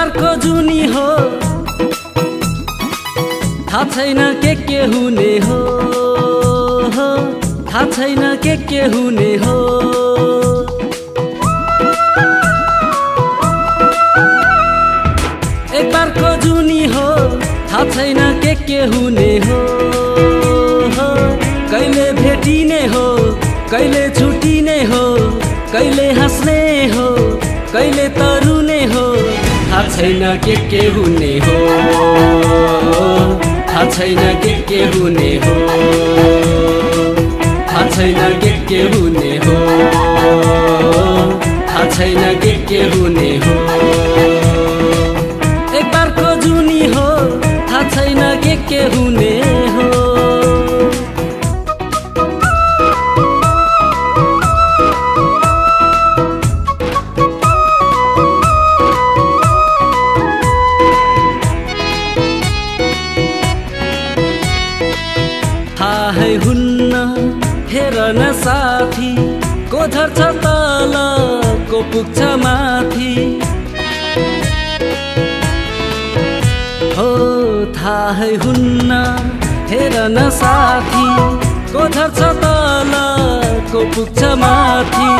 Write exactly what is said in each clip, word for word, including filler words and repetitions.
बार को जुनी हो, थाहा छैन के के हुने हो, थाहा छैन के के हुने हो। एक बार को जुनी हो, थाहा छैन के के हुने हो, कहिले भेटिने हो, कहिले छुटिने हो, कहिले हाँस्ने हो, कहिले तरुने हो। थाहा छैन के के हुने हो, थाहा छैन के के हुने हो, थाहा छैन के के हुने हो, थाहा छैन के के हुने हो। एक बार को जुनी हो, थाहा छैन के के हुने हो। थाहै हुन्न हेर न साथी, को झर्छ तल को पुग्छ माथि हो। थाहै हुन्न हेर न साथी, को झर्छ तल को पुग्छ माथि।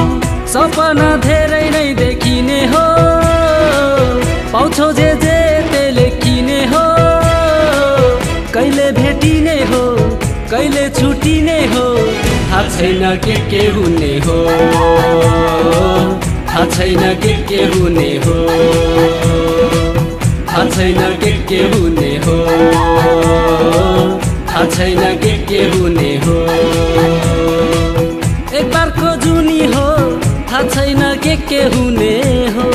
सपना धेरै नै देखिने हो, पाउँछौ जे जे ते लेखिने हो, कहिले भेटिने हो, कहिले छुटिने हो। थाहा छैन के के हुने हो, थाहा छैन के के हुने हो, थाहा छैन के के हुने हो, थाहा छैन के के हुने हो। एक बार को जुनी हो, थाहा छैन के के हुने हो।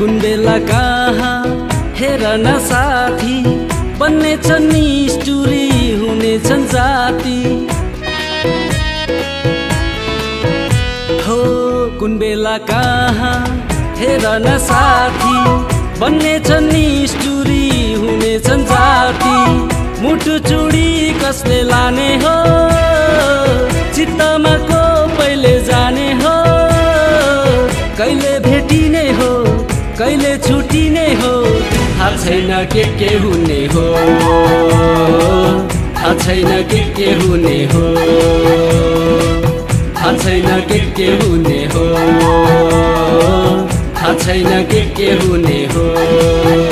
कुन बेला कहाँ हेर न साथी, बन्ने छन् निष्ठुरी हुने छन् जाति हो। कुन बेला कहाँ हेर न साथी, बन्ने छन् निष्ठुरी हुने छन् जाति। मुटु चुडी कसले लाने हो, चित्तमा को पहिले जाने हो, कहिले भेटिने हो, कहिले छुटिने हो। थाहा छैन के के हुने हो, थाहा छैन के के हुने हो, थाहा छैन के के हुने हो, थाहा छैन के के हुने हो।